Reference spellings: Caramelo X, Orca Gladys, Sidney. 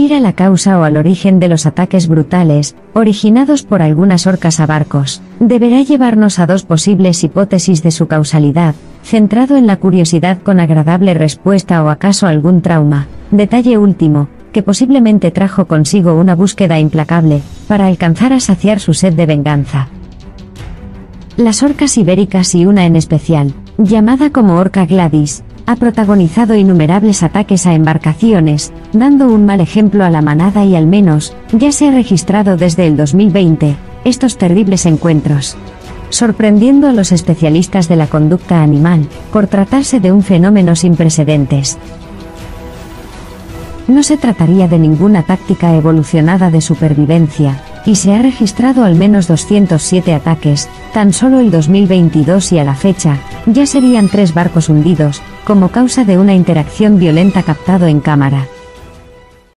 ir a la causa o al origen de los ataques brutales, originados por algunas orcas a barcos, deberá llevarnos a dos posibles hipótesis de su causalidad, centrado en la curiosidad con agradable respuesta o acaso algún trauma, detalle último, que posiblemente trajo consigo una búsqueda implacable, para alcanzar a saciar su sed de venganza. Las orcas ibéricas y una en especial, llamada como Orca Gladys, ha protagonizado innumerables ataques a embarcaciones, dando un mal ejemplo a la manada y al menos, ya se ha registrado desde el 2020, estos terribles encuentros. Sorprendiendo a los especialistas de la conducta animal, por tratarse de un fenómeno sin precedentes. No se trataría de ninguna táctica evolucionada de supervivencia, y se ha registrado al menos 207 ataques, tan solo el 2022 y a la fecha, ya serían 3 barcos hundidos, como causa de una interacción violenta captado en cámara.